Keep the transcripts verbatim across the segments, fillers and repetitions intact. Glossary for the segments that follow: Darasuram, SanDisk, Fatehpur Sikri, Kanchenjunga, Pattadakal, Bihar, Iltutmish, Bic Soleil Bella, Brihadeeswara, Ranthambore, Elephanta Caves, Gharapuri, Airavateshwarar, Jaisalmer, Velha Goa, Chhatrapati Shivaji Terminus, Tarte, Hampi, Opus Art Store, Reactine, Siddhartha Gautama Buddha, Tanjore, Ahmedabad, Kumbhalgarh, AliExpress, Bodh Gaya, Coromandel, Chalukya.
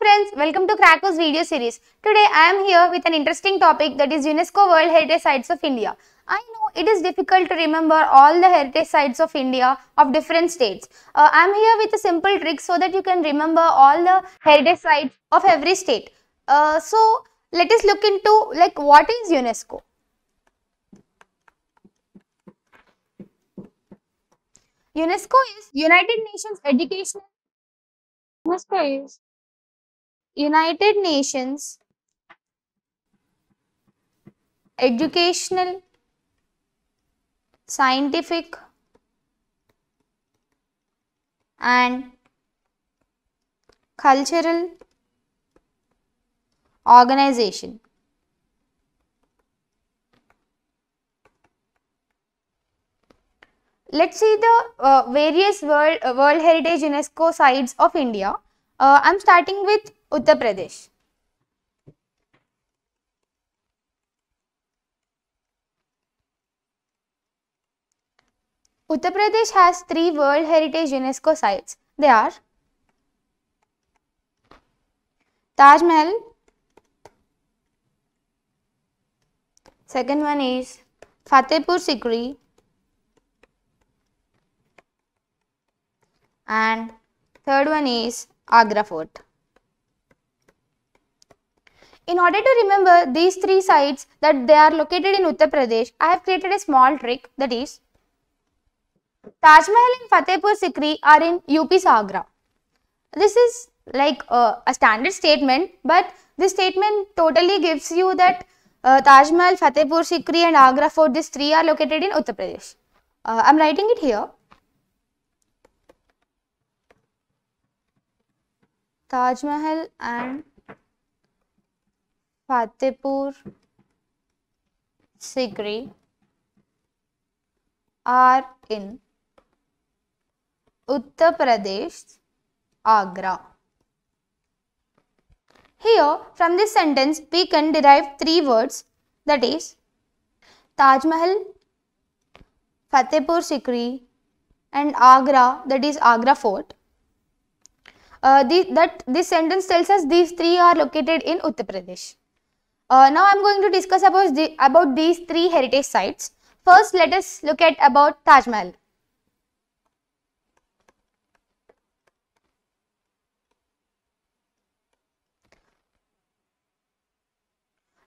friends, welcome to Krako's video series. Today I am here with an interesting topic that is UNESCO World Heritage Sites of India. I know it is difficult to remember all the heritage sites of India of different states. Uh, I am here with a simple trick so that you can remember all the heritage sites of every state. Uh, so let us look into like what is UNESCO. UNESCO is United Nations Education. UNESCO is United Nations Educational, Scientific and Cultural Organization. Let's see the uh, various world uh, world heritage UNESCO sites of India. Uh, I'm starting with Uttar Pradesh. Uttar Pradesh has three world heritage UNESCO sites. They are Taj Mahal. Second one is Fatehpur Sikri. And third one is Agra Fort. In order to remember these three sites that they are located in Uttar Pradesh, I have created a small trick, that is Taj Mahal and Fatehpur Sikri are in U P's Agra. This is like uh, a standard statement, but this statement totally gives you that uh, Taj Mahal, Fatehpur Sikri and Agra Fort, these three are located in Uttar Pradesh. Uh, I am writing it here. Taj Mahal and Fatehpur Sikri are in Uttar Pradesh, Agra. Here, from this sentence, we can derive three words, that is Taj Mahal, Fatehpur Sikri and Agra, that is Agra Fort. Uh, the, that this sentence tells us these three are located in Uttar Pradesh. Uh, now I am going to discuss about, the, about these three heritage sites. First, let us look at about Taj Mahal.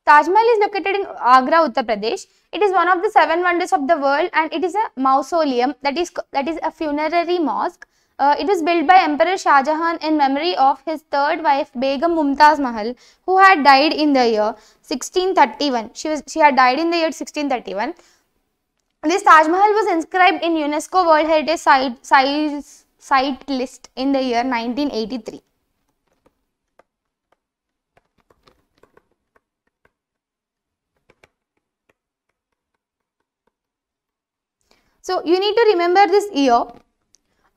Taj Mahal is located in Agra, Uttar Pradesh. It is one of the seven wonders of the world and it is a mausoleum, that is, that is a funerary mosque. Uh, it was built by Emperor Shah Jahan in memory of his third wife Begum Mumtaz Mahal, who had died in the year sixteen thirty-one. She was she had died in the year sixteen thirty-one. This Taj Mahal was inscribed in UNESCO World Heritage Site Site, Site list in the year nineteen eighty-three. So you need to remember this year.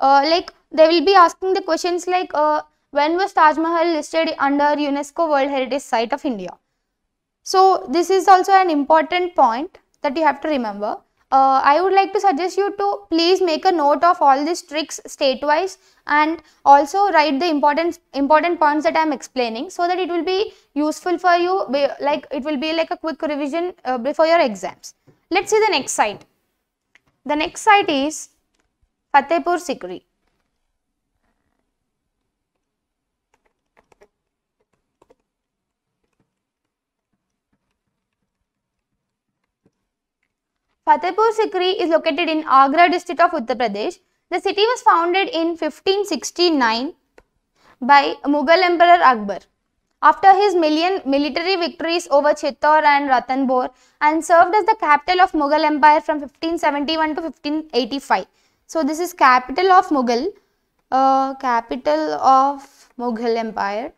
Uh, like they will be asking the questions like uh, when was Taj Mahal listed under UNESCO World Heritage Site of India. So this is also an important point that you have to remember. Uh, I would like to suggest you to please make a note of all these tricks state wise and also write the important important points that I am explaining so that it will be useful for you, like it will be like a quick revision uh, before your exams. Let's see the next site. The next site is Fatehpur Sikri. Fatehpur Sikri is located in Agra district of Uttar Pradesh. The city was founded in fifteen sixty-nine by Mughal Emperor Akbar after his million military victories over Chittor and Ranthambore, and served as the capital of Mughal Empire from fifteen seventy-one to fifteen eighty-five. So this is capital of Mughal, uh, capital of Mughal Empire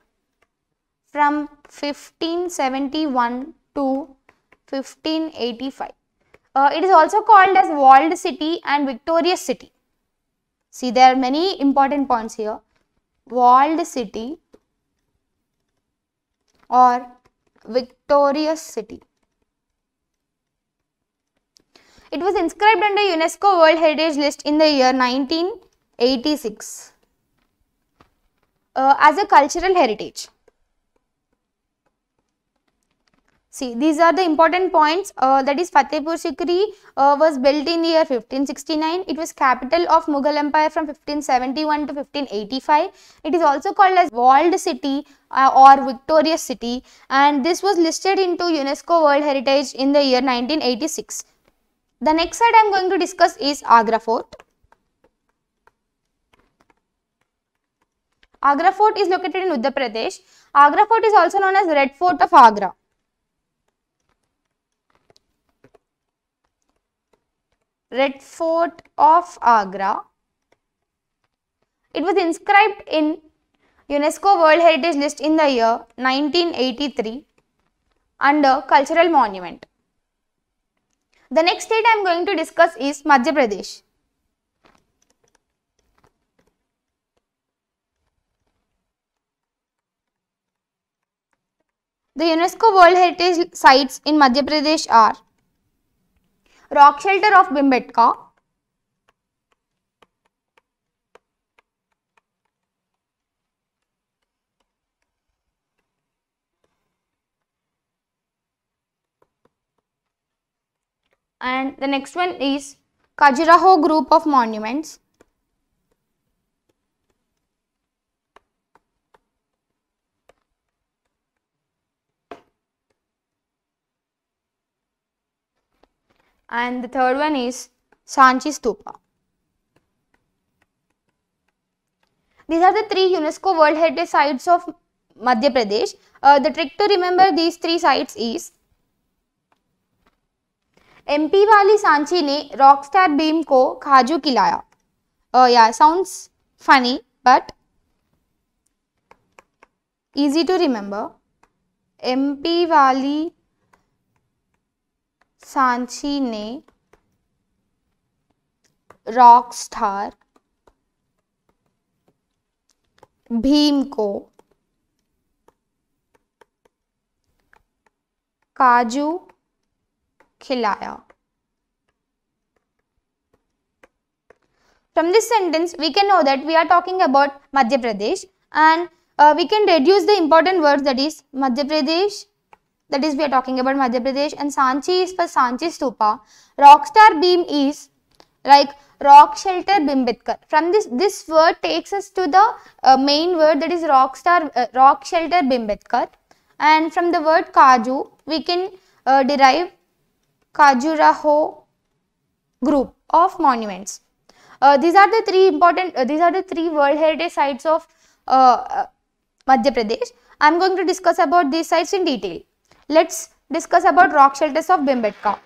from fifteen seventy-one to fifteen eighty-five. Uh, it is also called as walled city and victorious city. See, there are many important points here. Walled city or victorious city. It was inscribed under UNESCO World Heritage List in the year nineteen eighty-six. uh, as a cultural heritage. See, these are the important points. Uh, that is, Fatehpur Sikri uh, was built in the year fifteen sixty-nine. It was capital of Mughal Empire from fifteen seventy-one to fifteen eighty-five. It is also called as walled city uh, or victorious city, and this was listed into UNESCO World Heritage in the year nineteen eighty-six. The next site I am going to discuss is Agra Fort. Agra Fort is located in Uttar Pradesh. Agra Fort is also known as Red Fort of Agra. Red Fort of Agra. It was inscribed in UNESCO World Heritage List in the year nineteen eighty-three under Cultural Monument. The next state I am going to discuss is Madhya Pradesh. The UNESCO World Heritage Sites in Madhya Pradesh are Rock Shelter of Bhimbetka, and the next one is Khajuraho Group of Monuments, and the third one is Sanchi Stupa. These are the three UNESCO World Heritage Sites of Madhya Pradesh. Uh, the trick to remember these three sites is MP वाली सांची ने rock star beam को खाजू खिलाया. Yeah sounds funny but easy to remember. MP वाली सांची ने rock star Bhim को काजू खिलाया. From this sentence we can know that we are talking about Madhya Pradesh, and uh, we can reduce the important words, that is Madhya Pradesh, that is we are talking about Madhya Pradesh, and Sanchi is for Sanchi Stupa. Rockstar Beam is like Rock Shelter Bhimbetka. From this, this word takes us to the uh, main word, that is Rockstar uh, Rock Shelter Bhimbetka, and from the word Kaju we can uh, derive Khajuraho Group of Monuments. Uh, these are the three important. Uh, these are the three World Heritage Sites of uh, uh, Madhya Pradesh. I am going to discuss about these sites in detail. Let's discuss about rock shelters of Bhimbetka.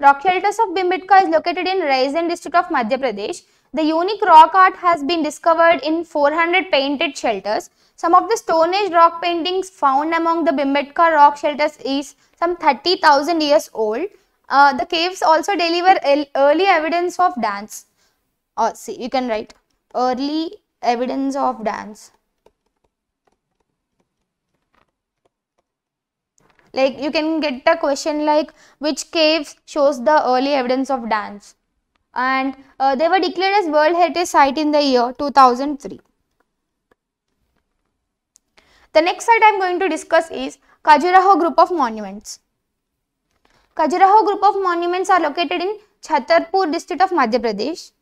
Rock shelters of Bhimbetka is located in Raizen district of Madhya Pradesh. The unique rock art has been discovered in four hundred painted shelters. Some of the Stone Age rock paintings found among the Bhimbetka rock shelters is some thirty thousand years old. Uh, the caves also deliver early evidence of dance. Uh, see, you can write early evidence of dance. Like you can get a question like which caves shows the early evidence of dance, and uh, they were declared as World Heritage Site in the year two thousand three. The next site I am going to discuss is Khajuraho Group of Monuments. Khajuraho Group of Monuments are located in Chhatarpur district of Madhya Pradesh.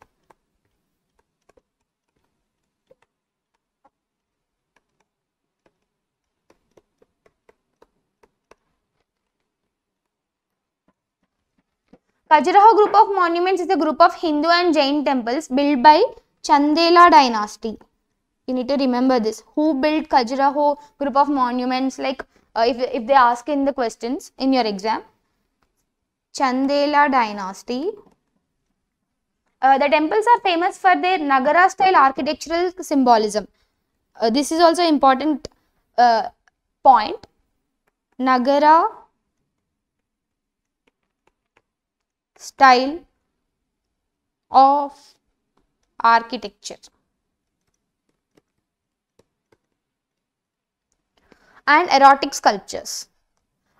Khajuraho Group of Monuments is a group of Hindu and Jain temples built by Chandela dynasty. You need to remember this. Who built Khajuraho Group of Monuments? Like uh, if, if they ask in the questions in your exam. Chandela dynasty. Uh, the temples are famous for their Nagara style architectural symbolism. Uh, this is also important uh, point. Nagara style of architecture. and erotic sculptures.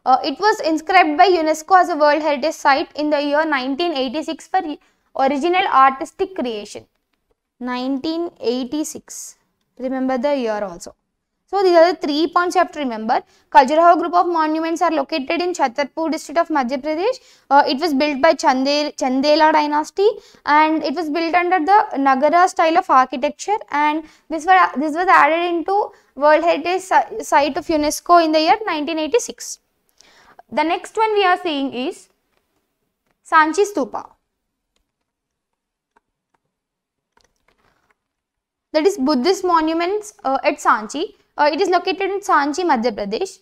Uh, it was inscribed by UNESCO as a World Heritage Site in the year nineteen eighty-six for original artistic creation. nineteen eighty-six. Remember the year also. So these are the three points you have to remember. Khajuraho group of monuments are located in Chhatrapur district of Madhya Pradesh. Uh, it was built by Chandel, Chandela dynasty, and it was built under the Nagara style of architecture, and this, were, this was added into World Heritage Site of UNESCO in the year nineteen eighty-six. The next one we are seeing is Sanchi Stupa. That is Buddhist monuments uh, at Sanchi. Uh, it is located in Sanchi, Madhya Pradesh.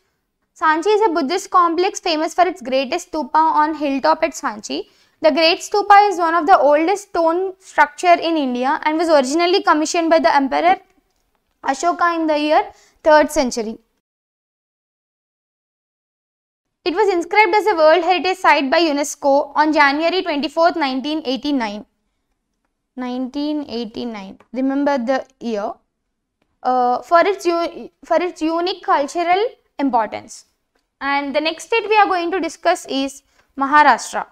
Sanchi is a Buddhist complex famous for its greatest stupa on hilltop at Sanchi. The Great Stupa is one of the oldest stone structure in India and was originally commissioned by the Emperor Ashoka in the year third century. It was inscribed as a World Heritage Site by UNESCO on January twenty-fourth, nineteen eighty-nine. nineteen eighty-nine. Remember the year. Uh, for its for its unique cultural importance. And the next state we are going to discuss is Maharashtra.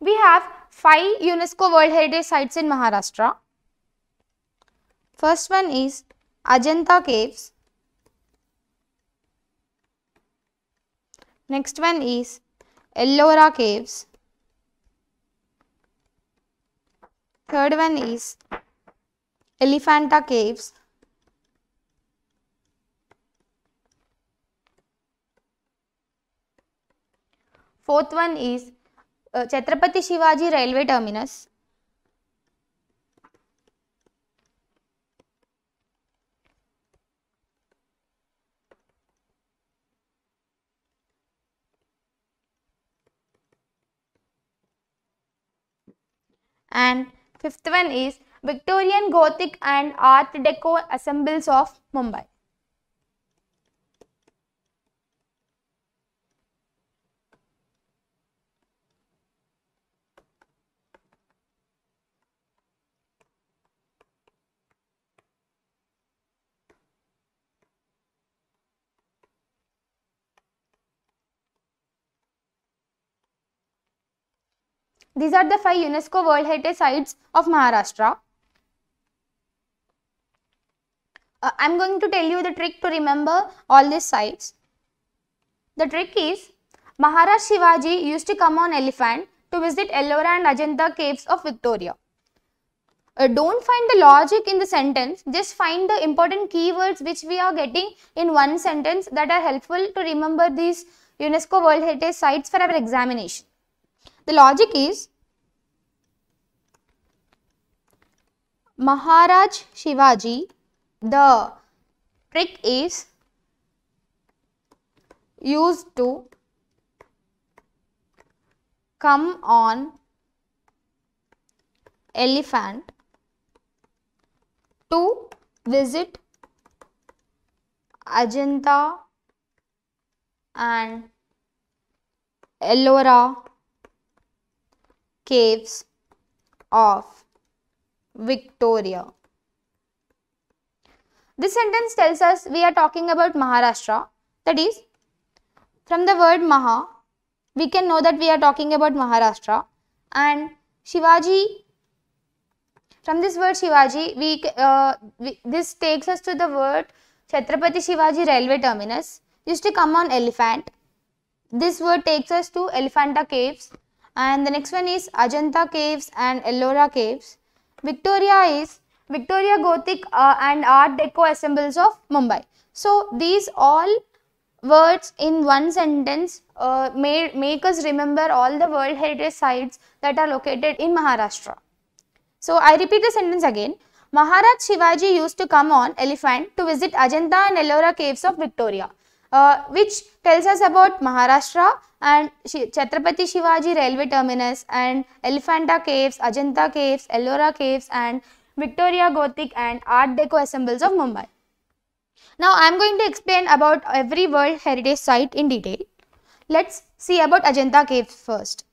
We have five UNESCO World Heritage Sites in Maharashtra. First one is Ajanta Caves. Next one is Ellora Caves. Third one is Elephanta Caves. Fourth one is uh, Chhatrapati Shivaji Railway Terminus. And fifth one is Victorian, Gothic and Art Deco Assembles of Mumbai. These are the five UNESCO World Heritage Sites of Maharashtra. Uh, I am going to tell you the trick to remember all these sites. The trick is, Maharaja Shivaji used to come on elephant to visit Ellora and Ajanta caves of Victoria. Uh, don't find the logic in the sentence, just find the important keywords which we are getting in one sentence that are helpful to remember these UNESCO World Heritage Sites for our examination. The logic is, Maharaj Shivaji, the trick is, used to come on elephant to visit Ajanta and Ellora caves of Victoria. This sentence tells us we are talking about Maharashtra. That is, from the word Maha, we can know that we are talking about Maharashtra. And Shivaji, from this word Shivaji, we, uh, we this takes us to the word Chhatrapati Shivaji Railway Terminus. Used to come on elephant. This word takes us to Elephanta Caves. And the next one is Ajanta Caves and Ellora Caves. Victoria is Victoria, Gothic uh, and Art Deco Assembles of Mumbai. So these all words in one sentence uh, made, make us remember all the World Heritage Sites that are located in Maharashtra. So I repeat the sentence again. Maharaj Shivaji used to come on elephant to visit Ajanta and Ellora Caves of Victoria. Uh, which tells us about Maharashtra and Chhatrapati Shivaji Railway Terminus and Elephanta Caves, Ajanta Caves, Ellora Caves and Victoria, Gothic and Art Deco Assembles of Mumbai. Now I am going to explain about every World Heritage Site in detail. Let's see about Ajanta Caves first.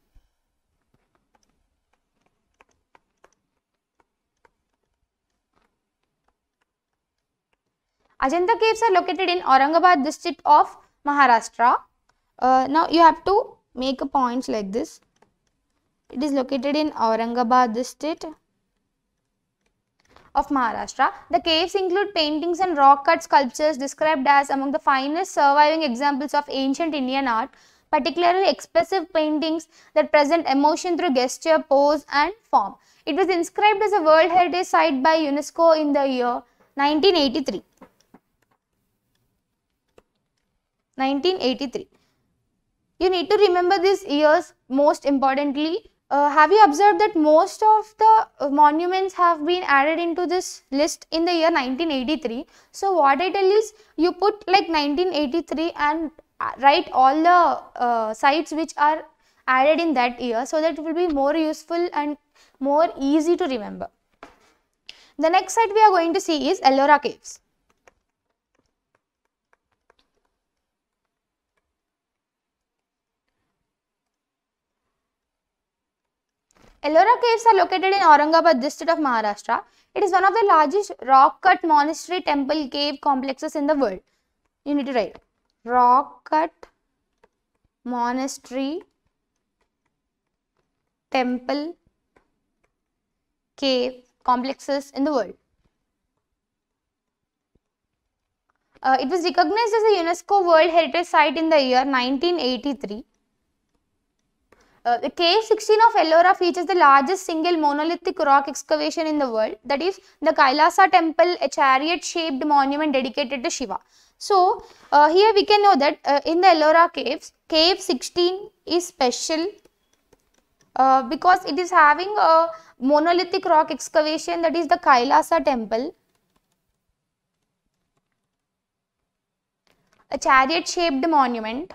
Ajanta caves are located in Aurangabad district of Maharashtra. Uh, now you have to make a point like this. It is located in Aurangabad district of Maharashtra. The caves include paintings and rock cut sculptures described as among the finest surviving examples of ancient Indian art, particularly expressive paintings that present emotion through gesture, pose and form. It was inscribed as a World Heritage Site by UNESCO in the year nineteen eighty-three. nineteen eighty-three. You need to remember these years most importantly. Uh, have you observed that most of the monuments have been added into this list in the year nineteen eighty-three? So what I tell is, you put like nineteen eighty-three and write all the uh, sites which are added in that year, so that it will be more useful and more easy to remember. The next site we are going to see is Ellora Caves. Ellora caves are located in Aurangabad district of Maharashtra. It is one of the largest rock cut monastery temple cave complexes in the world. You need to write rock cut monastery temple cave complexes in the world. Uh, it was recognized as a UNESCO World Heritage Site in the year nineteen eighty-three. Uh, the cave sixteen of Ellora features the largest single monolithic rock excavation in the world, that is the Kailasa temple, a chariot shaped monument dedicated to Shiva. So uh, here we can know that uh, in the Ellora caves, cave sixteen is special uh, because it is having a monolithic rock excavation, that is the Kailasa temple, a chariot shaped monument,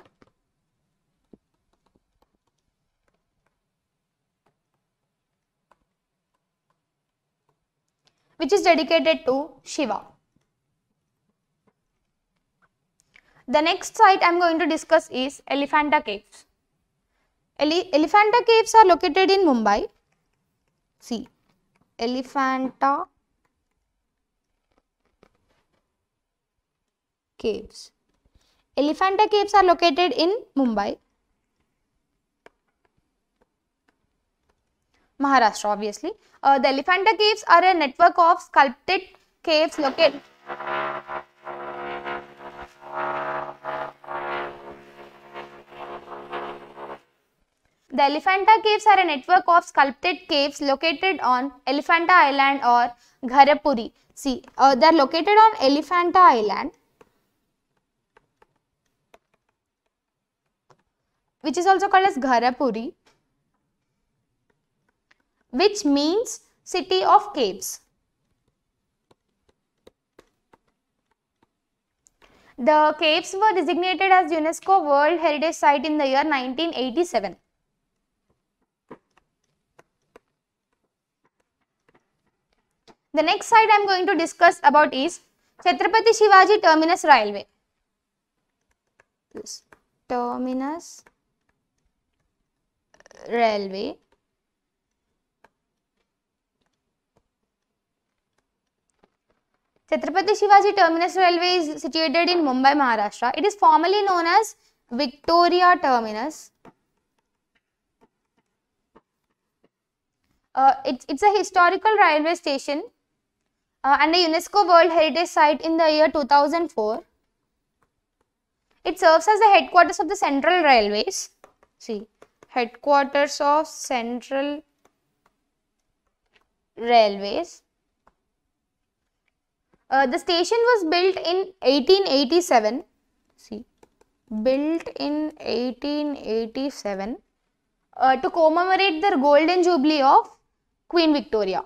which is dedicated to Shiva. The next site I am going to discuss is Elephanta Caves. Ele Elephanta Caves are located in Mumbai. See, Elephanta Caves. Elephanta Caves are located in Mumbai, Maharashtra obviously. Uh, the Elephanta Caves are a network of sculpted caves located. The Elephanta Caves are a network of sculpted caves located on Elephanta Island or Gharapuri. See, uh, they are located on Elephanta Island, which is also called as Gharapuri, which means city of caves. The caves were designated as UNESCO World Heritage Site in the year nineteen eighty-seven. The next site I am going to discuss about is Chhatrapati Shivaji Terminus Railway. This Terminus Railway. Chhatrapati Shivaji Terminus Railway is situated in Mumbai, Maharashtra. It is formerly known as Victoria Terminus. Uh, it, it's a historical railway station uh, and a UNESCO World Heritage Site in the year two thousand four. It serves as the headquarters of the Central Railways. See, headquarters of Central Railways. Uh, the station was built in eighteen eighty-seven, see, built in eighteen eighty-seven uh, to commemorate the golden jubilee of Queen Victoria.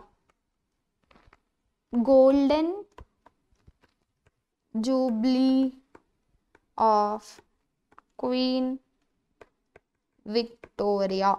Golden jubilee of Queen Victoria.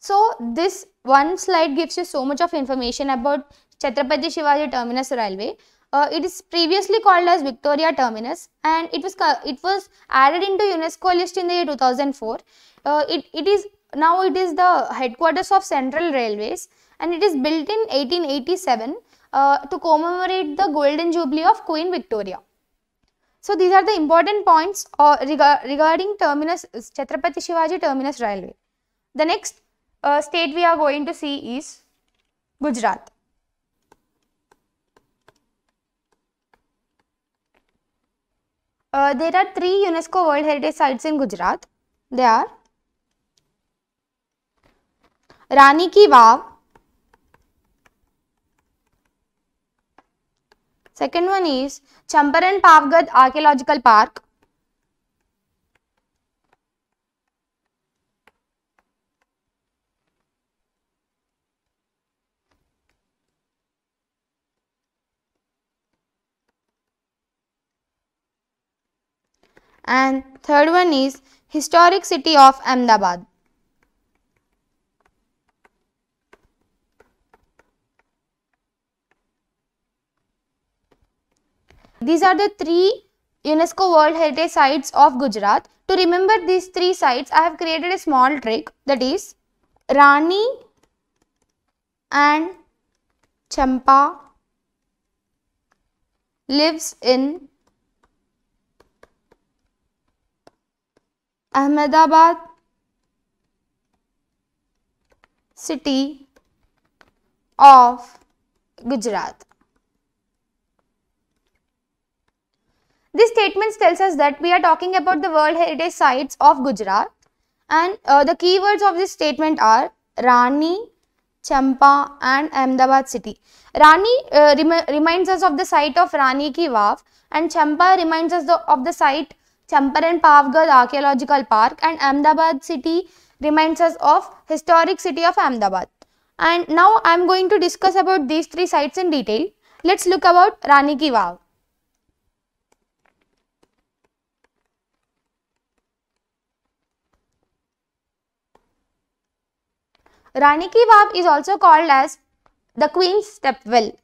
So this one slide gives you so much of information about Chhatrapati Shivaji Terminus Railway. Uh, it is previously called as Victoria Terminus, and it was it was added into UNESCO list in the year two thousand four. Uh, it it is now it is the headquarters of Central Railways, and it is built in eighteen eighty-seven. uh, to commemorate the Golden Jubilee of Queen Victoria. So these are the important points uh, rega regarding terminus Chhatrapati Shivaji Terminus Railway. The next uh, state we are going to see is Gujarat. Uh, there are three UNESCO World Heritage Sites in Gujarat. They are Rani Ki Vav. Second one is Champaran Pavgad Archaeological Park. And third one is Historic City of Ahmedabad. These are the three UNESCO World Heritage Sites of Gujarat. To remember these three sites, I have created a small trick, that is Rani and Champa lives in Ahmedabad city of Gujarat. This statement tells us that we are talking about the World Heritage Sites of Gujarat, and uh, the keywords of this statement are Rani, Champa and Ahmedabad city. Rani uh, rem reminds us of the site of Rani Ki Vav, and Champa reminds us the, of the site Champaran Pavgad Archaeological Park, and Ahmedabad city reminds us of Historic City of Ahmedabad. And now I am going to discuss about these three sites in detail. Let's look about Rani Ki Vav. Rani Ki Vav is also called as the Queen's Stepwell.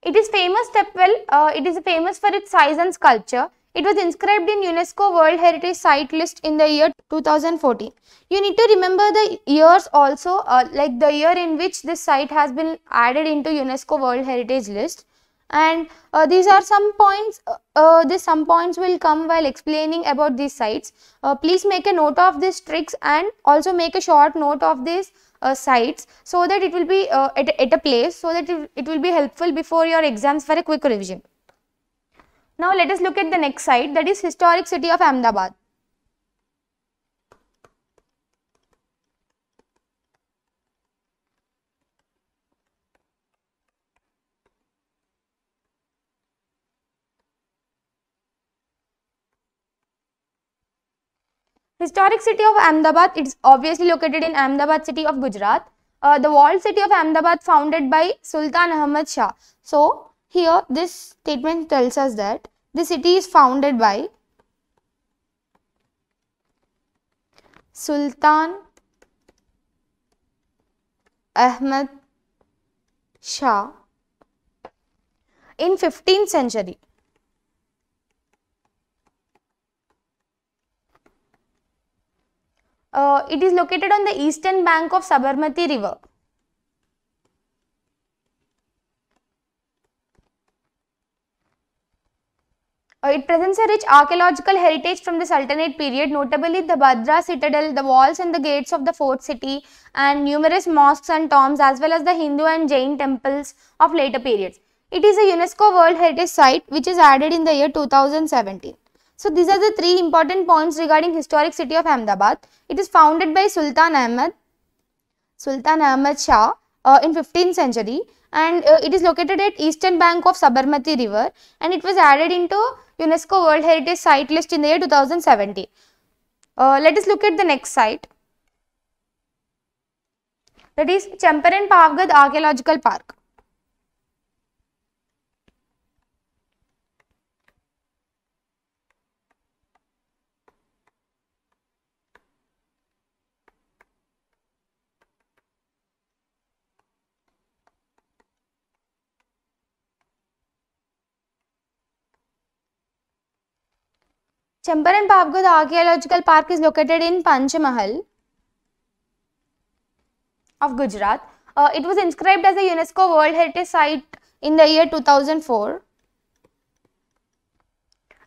It is famous stepwell, uh, it is famous for its size and sculpture. It was inscribed in UNESCO World Heritage Site list in the year two thousand fourteen. You need to remember the years also, uh, like the year in which this site has been added into UNESCO World Heritage list. And uh, these are some points, uh, uh, this some points will come while explaining about these sites. Uh, please make a note of these tricks and also make a short note of these uh, sites, so that it will be uh, at, at a place, so that it, it will be helpful before your exams for a quick revision. Now let us look at the next site, that is Historic City of Ahmedabad. Historic City of Ahmedabad, it is obviously located in Ahmedabad city of Gujarat. Uh, the walled city of Ahmedabad founded by Sultan Ahmad Shah. So here this statement tells us that the city is founded by Sultan Ahmad Shah in fifteenth century. Uh, it is located on the eastern bank of Sabarmati river. Uh, it presents a rich archaeological heritage from the Sultanate period, notably the Badra citadel, the walls and the gates of the fort city, and numerous mosques and tombs, as well as the Hindu and Jain temples of later periods. It is a UNESCO World Heritage Site which is added in the year two thousand seventeen. So these are the three important points regarding Historic City of Ahmedabad. It is founded by Sultan Ahmad, Sultan Ahmad Shah uh, in fifteenth century, and uh, it is located at eastern bank of Sabarmati river, and it was added into UNESCO World Heritage Site list in the year two thousand seventeen. Uh, let us look at the next site, that is Champaran Pavgad Archaeological Park. Chembaran Pavagod Archaeological Park is located in Taj Mahal of Gujarat. Uh, it was inscribed as a UNESCO World Heritage Site in the year two thousand four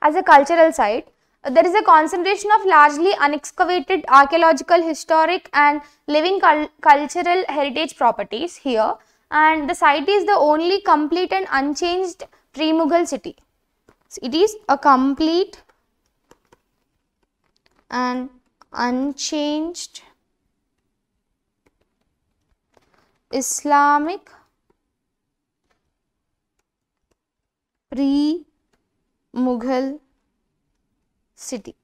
as a cultural site. Uh, there is a concentration of largely unexcavated archaeological, historic and living cul cultural heritage properties here, and the site is the only complete and unchanged pre-Mughal city. So, it is a complete and unchanged Islamic pre-Mughal city.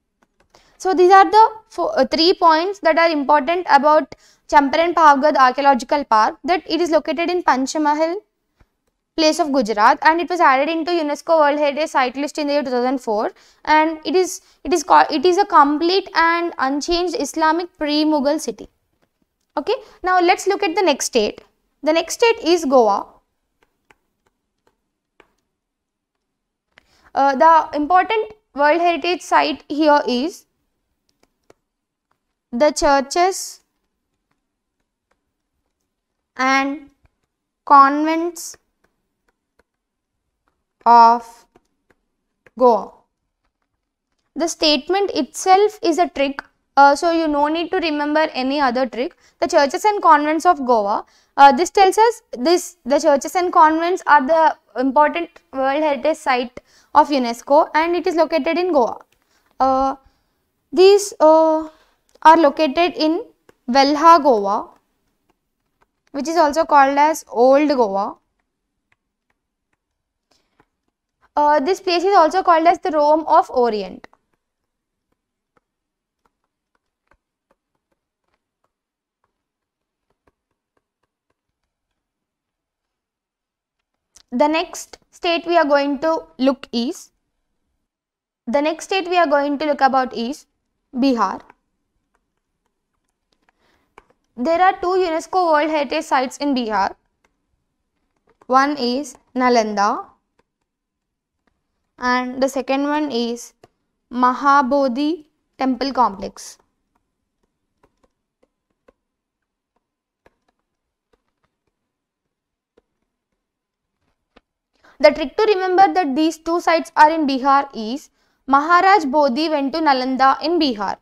So these are the four, uh, three points that are important about Champaran Pavagad Archaeological Park, that it is located in Taj Mahal, place of Gujarat, and it was added into UNESCO World Heritage Site list in the year two thousand four, and it is it is called it is a complete and unchanged Islamic pre-Mughal city. Okay, now let's look at the next state. The next state is Goa. Uh, the important World Heritage Site here is the churches and convents of Goa. The statement itself is a trick, uh, so you no need to remember any other trick. The churches and convents of Goa, uh, this tells us this the churches and convents are the important World Heritage Site of UNESCO, and it is located in Goa. Uh, these uh, are located in Velha Goa, which is also called as Old Goa. Uh, this place is also called as the Rome of Orient. The next state we are going to look is, the next state we are going to look about is Bihar. There are two UNESCO World Heritage Sites in Bihar. One is Nalanda and the second one is Mahabodhi Temple Complex. The trick to remember that these two sites are in Bihar is Maharaj Bodhi went to Nalanda in Bihar.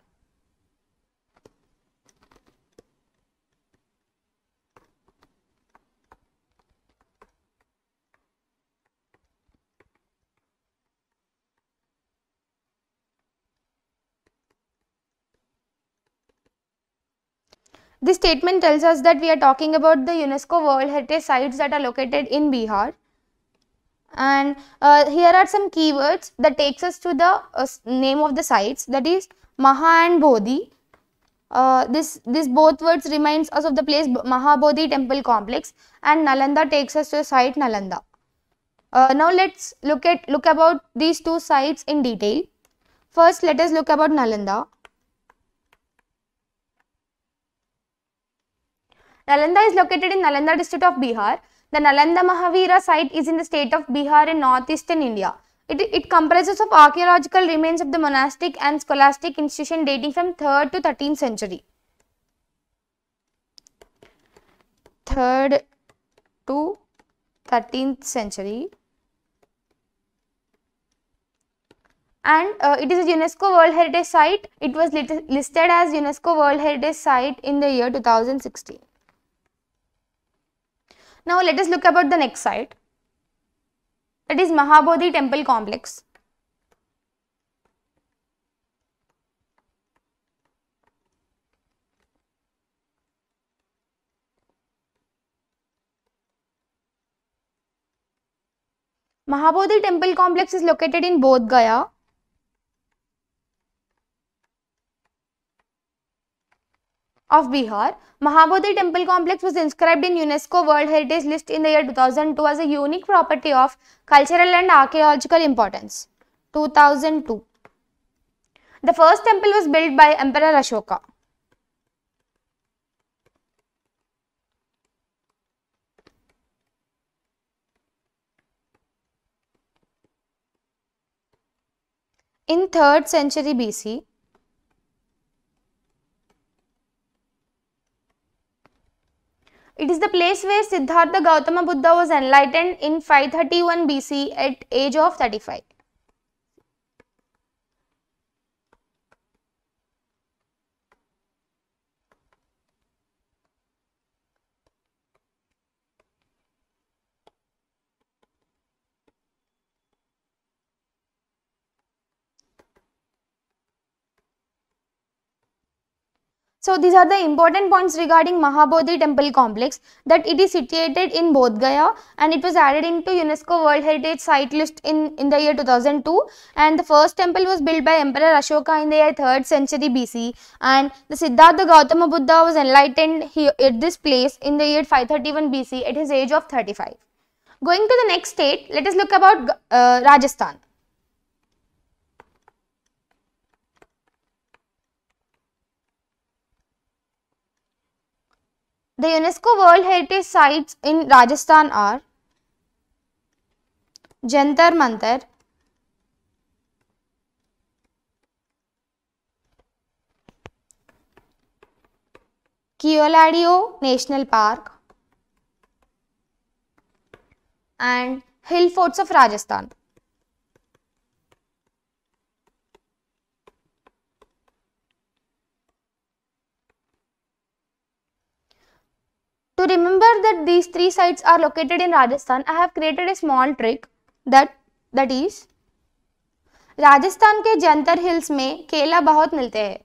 This statement tells us that we are talking about the UNESCO World Heritage Sites that are located in Bihar, and uh, here are some keywords that takes us to the uh, name of the sites, that is Maha and Bodhi. Uh, this, this both words reminds us of the place Mahabodhi Temple Complex, and Nalanda takes us to the site Nalanda. Uh, now let's look at look about these two sites in detail. First let us look about Nalanda. Nalanda is located in Nalanda district of Bihar. The Nalanda Mahavira site is in the state of Bihar in northeastern India. It, it comprises of archaeological remains of the monastic and scholastic institution dating from third to thirteenth century. third to thirteenth century. And uh, it is a UNESCO World Heritage Site. It was lit listed as UNESCO World Heritage Site in the year two thousand sixteen. Now let us look about the next site, that is Mahabodhi Temple Complex. Mahabodhi Temple Complex is located in Bodh Gaya. Of Bihar. Mahabodhi Temple Complex was inscribed in UNESCO World Heritage List in the year two thousand two as a unique property of cultural and archaeological importance. two thousand two. The first temple was built by Emperor Ashoka. In third century B C, it is the place where Siddhartha Gautama Buddha was enlightened in five thirty-one B C at age of thirty-five. So these are the important points regarding Mahabodhi temple complex, that it is situated in Bodh Gaya and it was added into UNESCO World Heritage Site list in, in the year two thousand two, and the first temple was built by Emperor Ashoka in the year third century B C, and the Siddhartha Gautama Buddha was enlightened here at this place in the year five thirty-one B C at his age of thirty-five. Going to the next state, let us look about uh, Rajasthan. The UNESCO World Heritage Sites in Rajasthan are Jantar Mantar, Keoladeo National Park and Hill Forts of Rajasthan. To remember that these three sites are located in Rajasthan, I have created a small trick that that is Rajasthan के Jantar hills में केला बहुत मिलते हैं,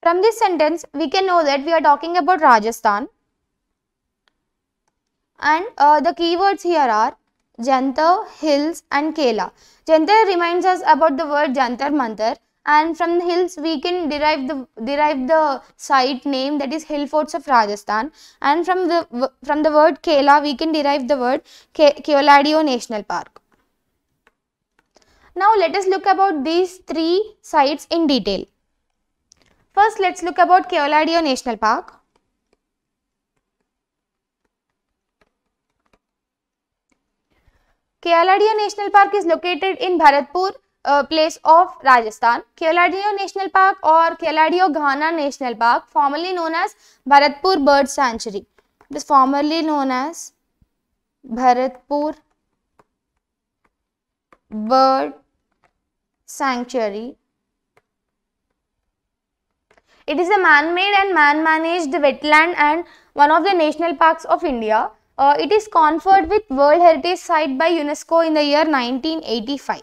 from this sentence we can know that we are talking about Rajasthan, and uh, the keywords here are Jantar, hills and Kela. Jantar reminds us about the word Jantar Mantar, and from the hills we can derive the derive the site name, that is Hill Forts of Rajasthan, and from the from the word Kela we can derive the word Ke- Keoladeo National Park. Now let us look about these three sites in detail. First, let's look about Keoladeo National Park. Keoladeo National Park is located in Bharatpur, uh, place of Rajasthan. Keoladeo National Park or Keoladeo Ghana National Park, formerly known as Bharatpur Bird Sanctuary. It is formerly known as Bharatpur Bird Sanctuary. It is a man-made and man-managed wetland and one of the national parks of India. Uh, it is conferred with World Heritage Site by UNESCO in the year nineteen eighty-five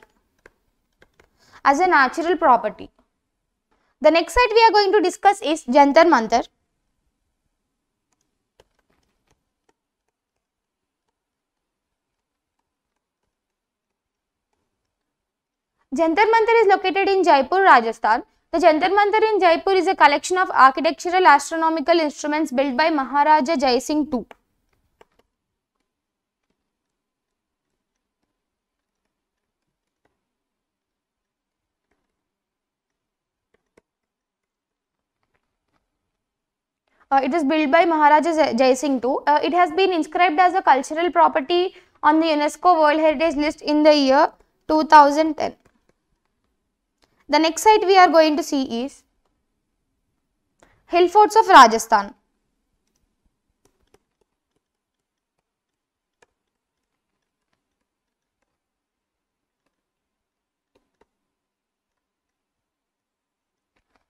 as a natural property. The next site we are going to discuss is Jantar Mantar. Jantar Mantar is located in Jaipur, Rajasthan. The Jantar Mantar in Jaipur is a collection of architectural astronomical instruments built by Maharaja Jai Singh the Second. Uh, it is built by Maharaja Jai Singh the Second. Uh, it has been inscribed as a cultural property on the UNESCO World Heritage List in the year two thousand ten. The next site we are going to see is Hill Forts of Rajasthan.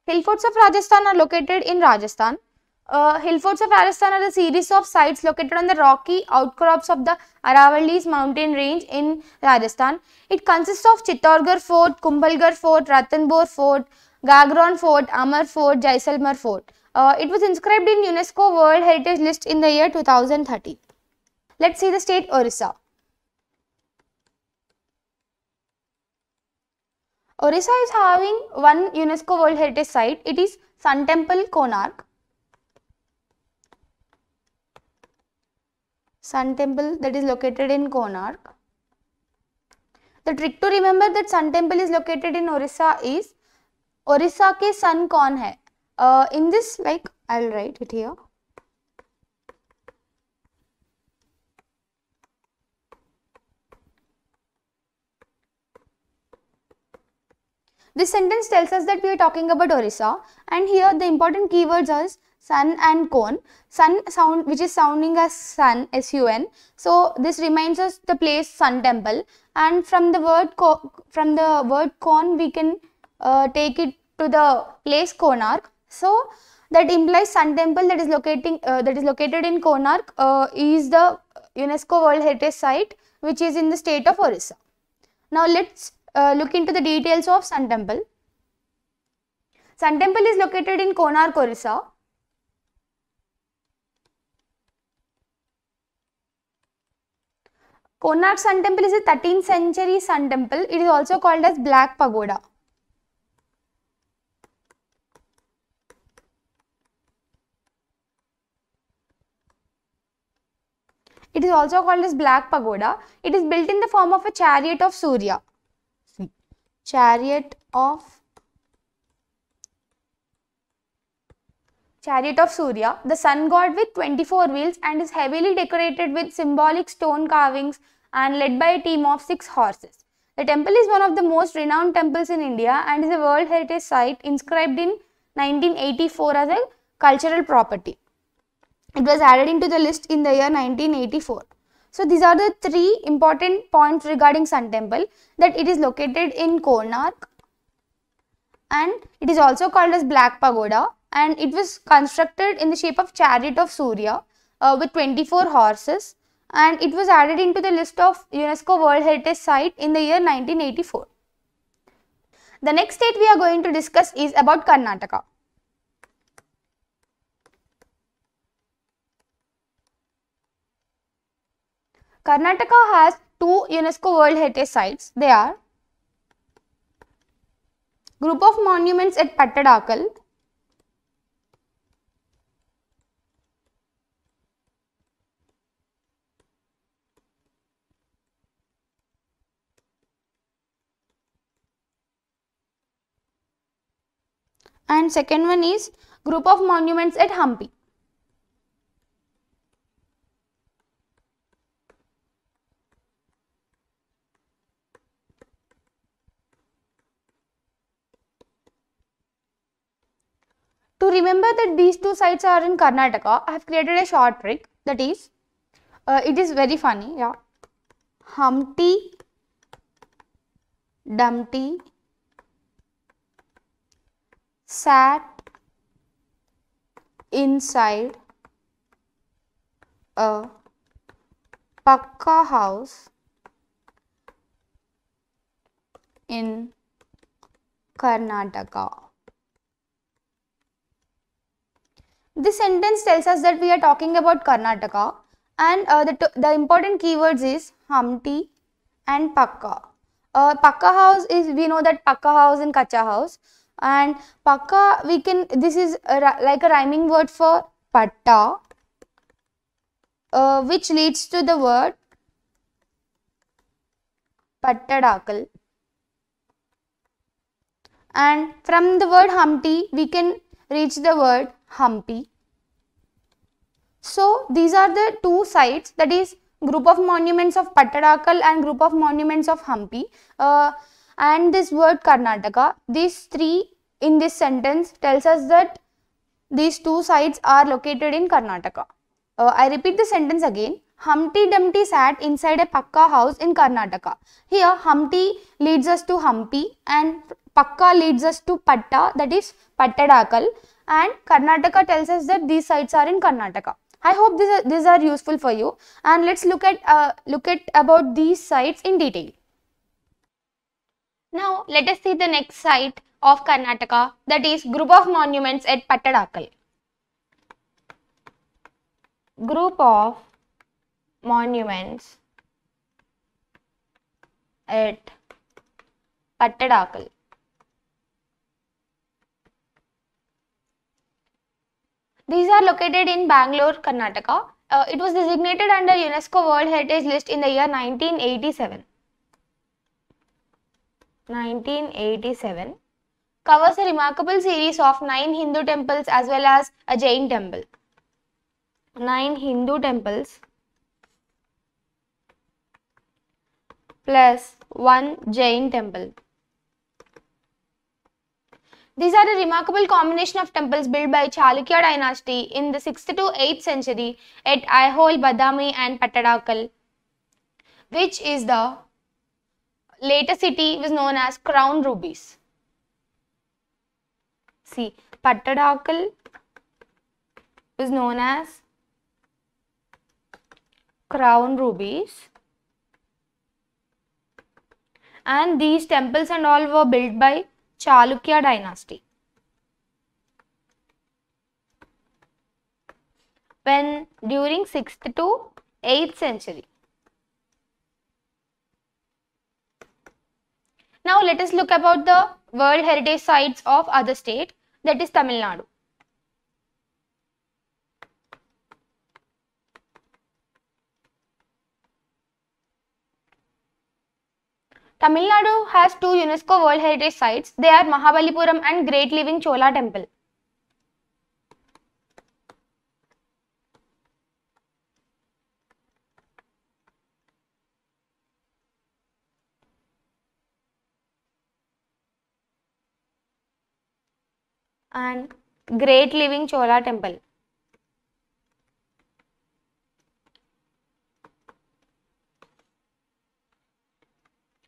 Hill Forts of Rajasthan are located in Rajasthan. Uh, Hill Forts of Rajasthan are a series of sites located on the rocky outcrops of the Aravalli's mountain range in Rajasthan. It consists of Chittorgarh Fort, Kumbhalgarh Fort, Ranthambore Fort, Gagron Fort, Amar Fort, Jaisalmer Fort. Uh, it was inscribed in UNESCO World Heritage List in the year two thousand thirteen. Let's see the state Orissa. Odisha is having one UNESCO World Heritage Site. It is Sun Temple, Konark. Sun Temple that is located in Konark. The trick to remember that Sun Temple is located in Odisha is Odisha ke sun kaun hai. Uh, in this, like, I will write it here. This sentence tells us that we are talking about Odisha, and here the important keywords are sun and cone. Sun sound, which is sounding as sun, S U N. So this reminds us the place Sun Temple, and from the word from the word cone we can uh, take it to the place Konark. So that implies Sun Temple that is locating uh, that is located in Konark uh, is the UNESCO World Heritage Site, which is in the state of Odisha. Now let's Uh, look into the details of Sun Temple. Sun Temple is located in Konark, Odisha. Konark Sun Temple is a thirteenth century Sun Temple. It is also called as Black Pagoda. It is also called as Black Pagoda. It is built in the form of a chariot of Surya. Chariot of Chariot of Surya, the sun god with twenty-four wheels, and is heavily decorated with symbolic stone carvings and led by a team of six horses. The temple is one of the most renowned temples in India and is a World Heritage Site inscribed in nineteen eighty-four as a cultural property. It was added into the list in the year nineteen eighty-four. So these are the three important points regarding Sun Temple, that it is located in Konark and it is also called as Black Pagoda, and it was constructed in the shape of chariot of Surya uh, with twenty-four horses, and it was added into the list of UNESCO World Heritage Site in the year nineteen eighty-four. The next state we are going to discuss is about Karnataka. Karnataka has two UNESCO World Heritage Sites. They are Group of Monuments at Pattadakal and second one is Group of Monuments at Hampi. To remember that these two sites are in Karnataka, I have created a short trick, that is, uh, it is very funny, yeah. Humpty Dumpty sat inside a pakka house in Karnataka. This sentence tells us that we are talking about Karnataka, and uh, the, the important keywords is Humpty and Pakka. Uh, pakka house is, we know that Pakka house and Kacha house, and Pakka we can, this is a, like a rhyming word for Patta, uh, which leads to the word Pattadakal, and from the word Humpty we can reach the word Hampi. So these are the two sites, that is Group of Monuments of Pattadakal and Group of Monuments of Hampi, uh, and this word Karnataka. These three in this sentence tells us that these two sites are located in Karnataka. Uh, I repeat the sentence again. Humpty Dumpty sat inside a Pakka house in Karnataka. Here Humpty leads us to Hampi and Pakka leads us to Patta, that is Pattadakal, and Karnataka tells us that these sites are in Karnataka. I hope these are, these are useful for you, and let's look at uh, look at about these sites in detail. Now let us see the next site of Karnataka, that is Group of Monuments at Pattadakal. Group of Monuments at Pattadakal. These are located in Bangalore, Karnataka. Uh, it was designated under UNESCO World Heritage List in the year nineteen eighty-seven. nineteen eighty-seven covers a remarkable series of nine Hindu temples as well as a Jain temple. Nine Hindu temples plus one Jain temple. These are a remarkable combination of temples built by Chalukya dynasty in the sixth to eighth century at Aihole, Badami and Pattadakal, which is the later city was known as Crown Rubies. See, Pattadakal was known as Crown Rubies, and these temples and all were built by Chalukya dynasty. When during sixth to eighth century. Now let us look about the World Heritage Sites of other state, that is Tamil Nadu. Tamil Nadu has two UNESCO World Heritage Sites. They are Mahabalipuram and Great Living Chola Temple. And Great Living Chola Temple.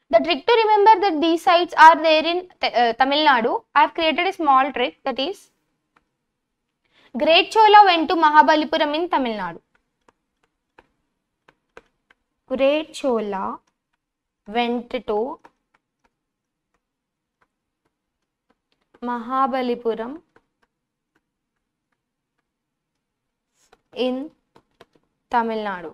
The trick to remember that these sites are there in uh, Tamil Nadu, I have created a small trick, that is, Great Chola went to Mahabalipuram in Tamil Nadu. Great Chola went to Mahabalipuram in Tamil Nadu.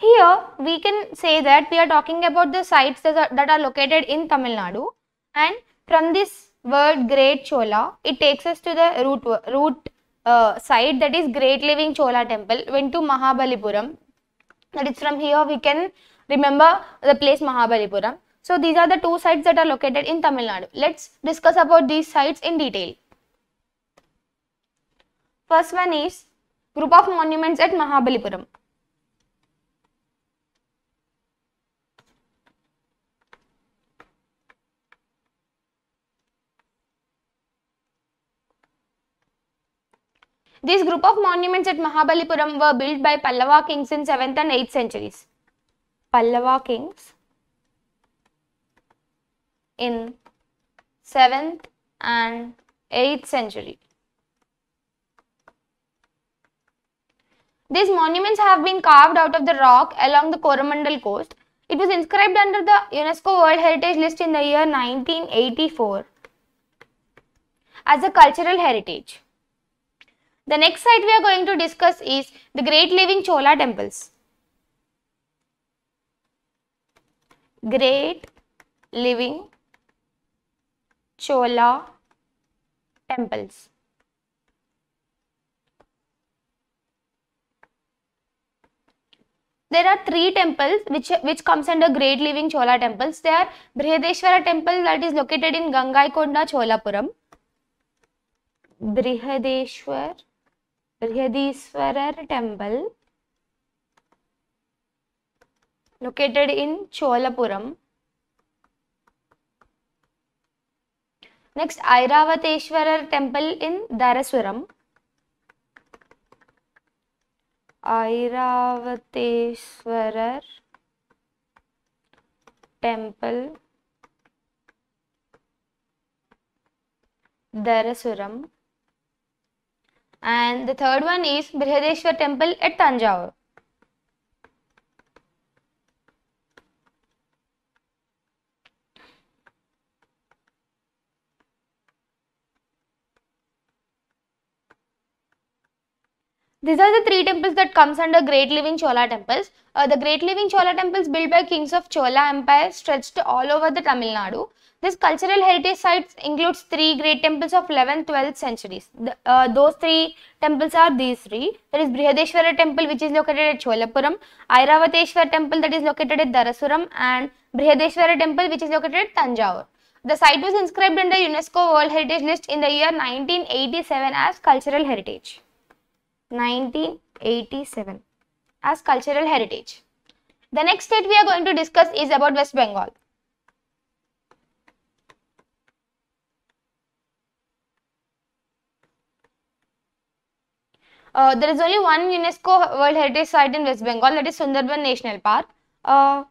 Here we can say that we are talking about the sites that are, that are located in Tamil Nadu, and from this word Great Chola, it takes us to the root, root uh, site, that is Great Living Chola Temple, went to Mahabalipuram. That is, from here we can remember the place Mahabalipuram. So, these are the two sites that are located in Tamil Nadu. Let's discuss about these sites in detail. First one is group of monuments at Mahabalipuram. This group of monuments at Mahabalipuram were built by Pallava kings in seventh and eighth centuries. Pallava kings in seventh and eighth century. These monuments have been carved out of the rock along the Coromandel coast. It was inscribed under the UNESCO World Heritage List in the year nineteen eighty-four as a cultural heritage. The next site we are going to discuss is the Great Living Chola Temples. Great Living Chola temples. There are three temples which, which comes under Great Living Chola temples. They are Brihadeeswara temple, that is located in Gangaikonda, Cholapuram. Brihadeshwar, Brihadeeswara temple located in Cholapuram. Next, Airavateshwarar temple in Dharaswaram. Airavateshwarar temple, Dharaswaram. And the third one is Brihadeshwar temple at Tanjore. These are the three temples that comes under Great Living Chola temples. Uh, the Great Living Chola temples built by kings of Chola Empire stretched all over the Tamil Nadu. This cultural heritage site includes three great temples of eleventh twelfth centuries. The, uh, those three temples are these three. There is Brihadeeswara temple, which is located at Cholapuram, Airavateshwar temple, that is located at Darasuram, and Brihadeeswara temple, which is located at Tanjavur. The site was inscribed in the UNESCO World Heritage List in the year nineteen eighty-seven as cultural heritage. nineteen eighty-seven as cultural heritage. The next state we are going to discuss is about West Bengal. Uh, there is only one UNESCO World Heritage Site in West Bengal, that is Sundarban National Park. Uh,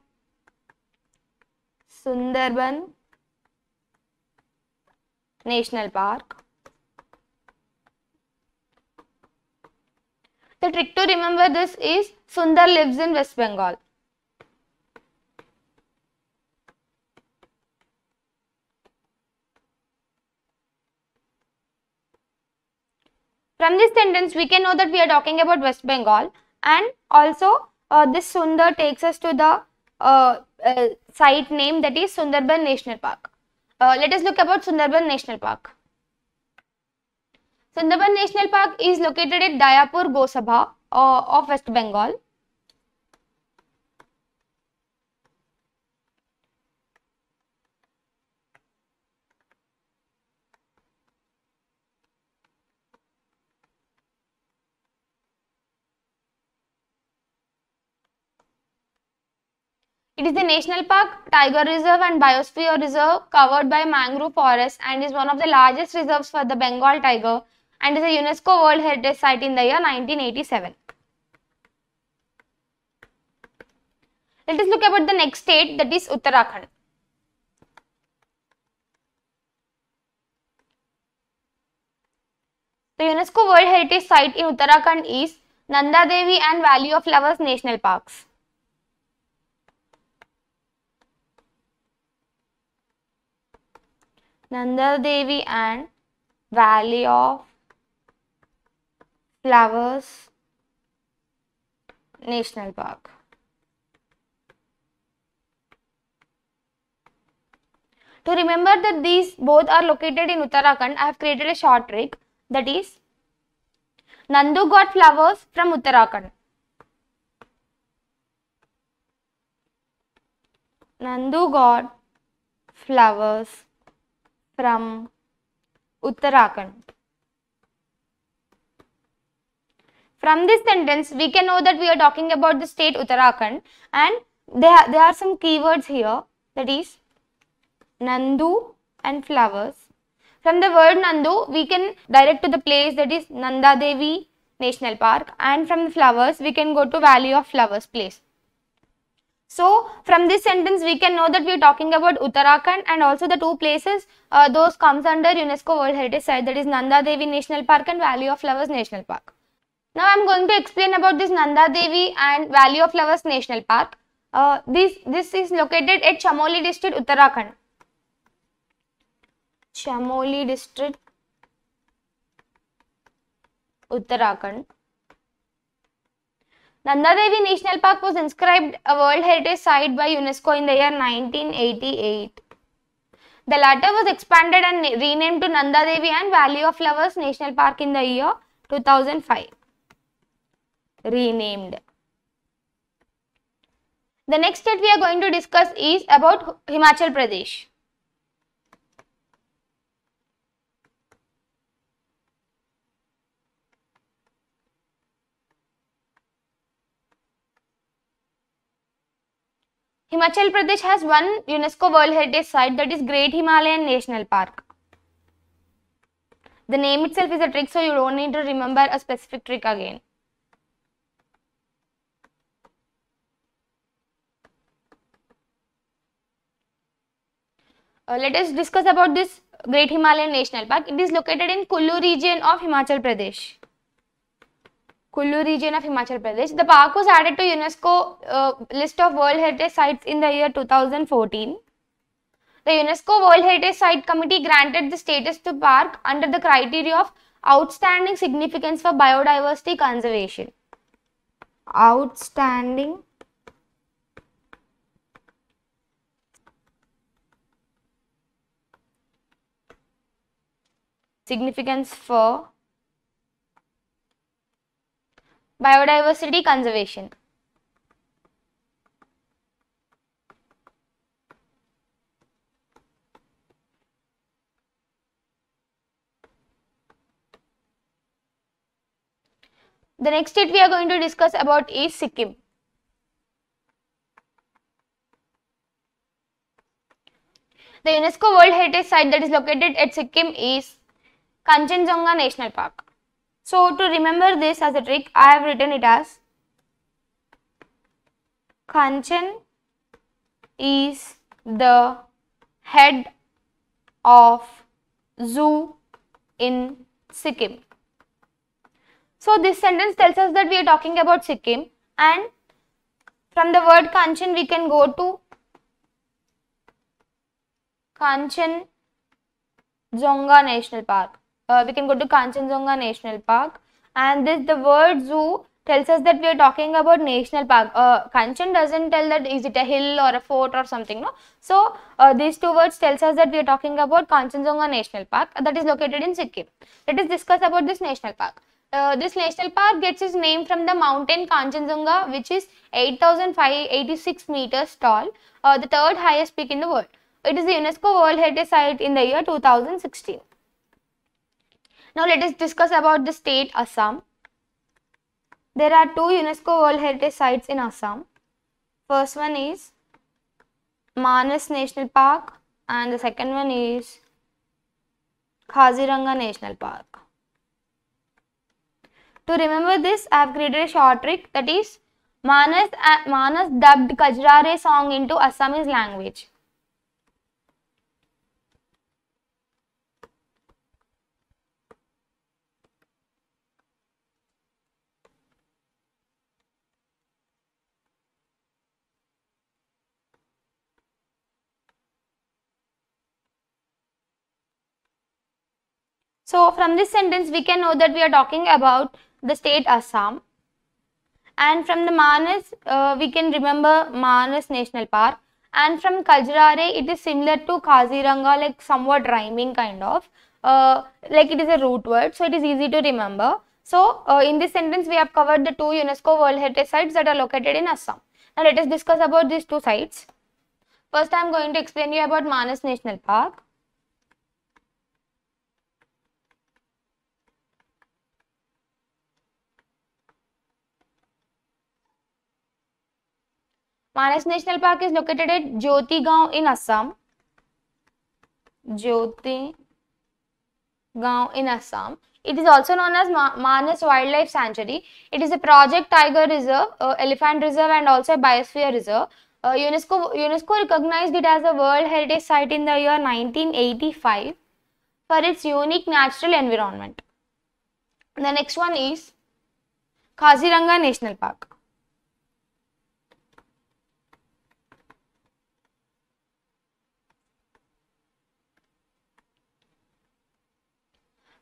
Sundarban National Park. The trick to remember this is Sundar lives in West Bengal. From this sentence, we can know that we are talking about West Bengal, and also uh, this Sundar takes us to the uh, uh, site name, that is Sundarban National Park. Uh, let us look about Sundarban National Park. Sundarban National Park is located at Dayapur Gosabha uh, of West Bengal. It is the national park, tiger reserve and biosphere reserve covered by mangrove forests, and is one of the largest reserves for the Bengal tiger, and is a UNESCO World Heritage Site in the year nineteen eighty-seven. Let us look about the next state, that is Uttarakhand. The UNESCO World Heritage Site in Uttarakhand is Nanda Devi and Valley of Flowers National Parks. Nanda Devi and Valley of Flowers National Park. To remember that these both are located in Uttarakhand, I have created a short trick, that is Nandu got flowers from Uttarakhand. Nandu got flowers from Uttarakhand. From this sentence, we can know that we are talking about the state Uttarakhand, and there, there are some keywords here, that is Nandu and flowers. From the word Nandu, we can direct to the place, that is Nanda Devi National Park, and from the flowers, we can go to Valley of Flowers place. So, from this sentence, we can know that we are talking about Uttarakhand, and also the two places, uh, those comes under UNESCO World Heritage Site, that is Nanda Devi National Park and Valley of Flowers National Park. Now, I am going to explain about this Nanda Devi and Valley of Flowers National Park. Uh, this, this is located at Chamoli district, Uttarakhand. Chamoli district, Uttarakhand. Nanda Devi National Park was inscribed a World Heritage Site by UNESCO in the year nineteen eighty-eight. The latter was expanded and renamed to Nanda Devi and Valley of Flowers National Park in the year two thousand five. Renamed. The next state we are going to discuss is about Himachal Pradesh. Himachal Pradesh has one UNESCO World Heritage Site, that is Great Himalayan National Park. The name itself is a trick, so you don't need to remember a specific trick again. Uh, let us discuss about this Great Himalayan National Park. It is located in Kullu region of Himachal Pradesh. Kullu region of Himachal Pradesh. The park was added to UNESCO uh, list of World Heritage Sites in the year two thousand fourteen. The UNESCO World Heritage Site Committee granted the status to park under the criteria of outstanding significance for biodiversity conservation. Outstanding significance for biodiversity conservation. The next state we are going to discuss about is Sikkim. The UNESCO World Heritage Site that is located at Sikkim is Kanchenjunga National Park. So to remember this as a trick, I have written it as Kanchen is the head of zoo in Sikkim. So this sentence tells us that we are talking about Sikkim, and from the word Kanchan we can go to Kanchenjunga National Park. Uh, we can go to Kanchenjunga National Park, and this the word zoo tells us that we are talking about national park. Uh, Kanchan doesn't tell that is it a hill or a fort or something, no. So uh, these two words tells us that we are talking about Kanchenjunga National Park that is located in Sikkim. Let us discuss about this national park. Uh, this national park gets its name from the mountain Kanchenjunga, which is eight thousand five hundred eighty-six meters tall, uh, the third highest peak in the world. It is the UNESCO World Heritage Site in the year two thousand sixteen. Now let us discuss about the state Assam. There are two UNESCO World Heritage Sites in Assam. First one is Manas National Park and the second one is Kaziranga National Park. To remember this, I have created a short trick, that is Manas, uh, Manas dubbed Kajuraho song into Assamese language. So from this sentence we can know that we are talking about the state Assam, and from the Manas uh, we can remember Manas National Park, and from Kajuraho it is similar to Kaziranga, like somewhat rhyming kind of, uh, like it is a root word, so it is easy to remember. So uh, in this sentence we have covered the two UNESCO World Heritage Sites that are located in Assam. Now let us discuss about these two sites. First I am going to explain you about Manas National Park. Manas National Park is located at Jyoti Gaon in Assam. Jyoti Gaon in Assam. It is also known as Ma Manas Wildlife Sanctuary. It is a project tiger reserve, uh, elephant reserve, and also a biosphere reserve. Uh, UNESCO, UNESCO recognized it as a World Heritage Site in the year nineteen eighty-five for its unique natural environment. The next one is Kaziranga National Park.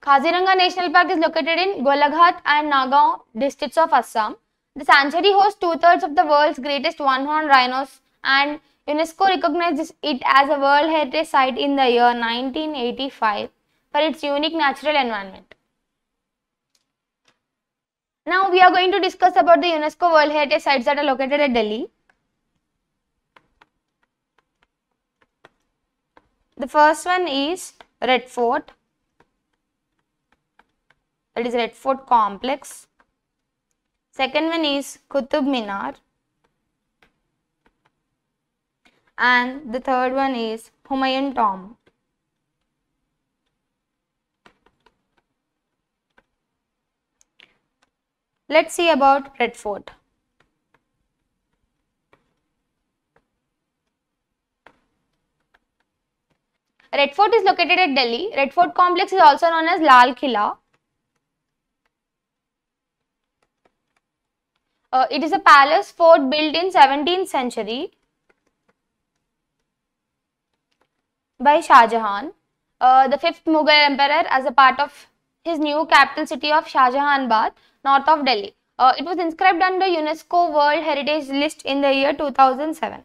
Kaziranga National Park is located in Golaghat and Nagaon districts of Assam. The sanctuary hosts two-thirds of the world's greatest one-horned rhinos, and UNESCO recognizes it as a World Heritage Site in the year nineteen eighty-five for its unique natural environment. Now we are going to discuss about the UNESCO World Heritage Sites that are located at Delhi. The first one is Red Fort. That is Red Fort Complex. Second one is Qutub Minar. And the third one is Humayun Tomb. Let's see about Red Fort. Red Fort is located at Delhi. Red Fort Complex is also known as Lal Killa. Uh, it is a palace fort built in seventeenth century by Shah Jahan, uh, the fifth Mughal emperor, as a part of his new capital city of Shahjahanabad, north of Delhi. Uh, it was inscribed under UNESCO World Heritage List in the year two thousand seven.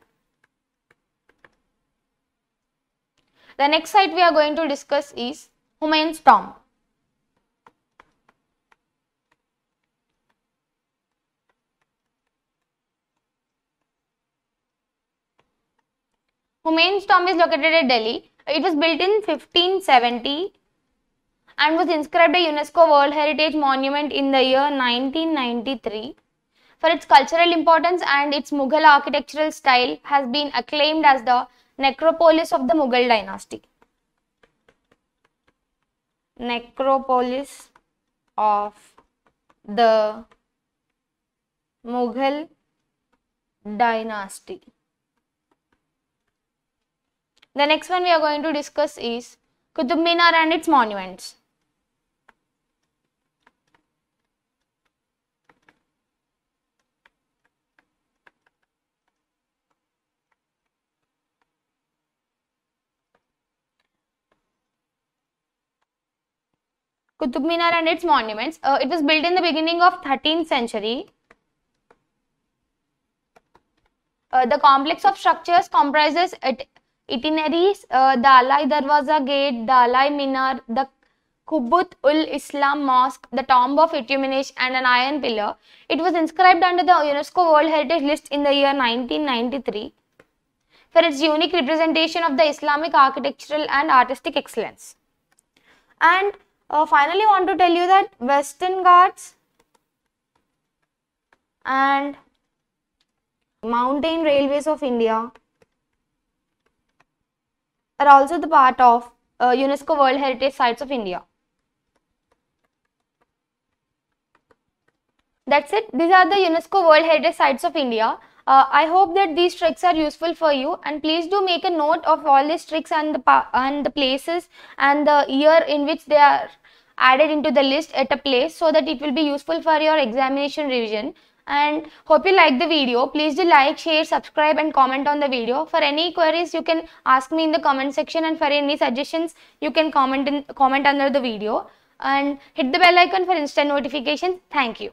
The next site we are going to discuss is Humayun's tomb. Humayun's tomb is located at Delhi. It was built in fifteen seventy and was inscribed a UNESCO World Heritage Monument in the year nineteen ninety-three. For its cultural importance and its Mughal architectural style, has been acclaimed as the necropolis of the Mughal dynasty. Necropolis of the Mughal dynasty. The next one we are going to discuss is Qutub Minar and its monuments. Qutub Minar and its monuments. Uh, it was built in the beginning of thirteenth century. Uh, the complex of structures comprises it itineraries, uh, the Alai Darwaza Gate, the Alai Minar, the Qubut ul Islam Mosque, the Tomb of Iltutmish, and an iron pillar. It was inscribed under the UNESCO World Heritage List in the year nineteen ninety-three for its unique representation of the Islamic architectural and artistic excellence. And uh, finally, I want to tell you that Western Ghats and Mountain Railways of India are also the part of uh, UNESCO World Heritage Sites of India. That's it. These are the UNESCO World Heritage Sites of India. Uh, I hope that these tricks are useful for you, and please do make a note of all these tricks and the, and the places and the year in which they are added into the list at a place, so that it will be useful for your examination revision. And hope you like the video. Please do like, share, subscribe and comment on the video. For any queries you can ask me in the comment section, and for any suggestions you can comment in comment under the video, and hit the bell icon for instant notifications. Thank you.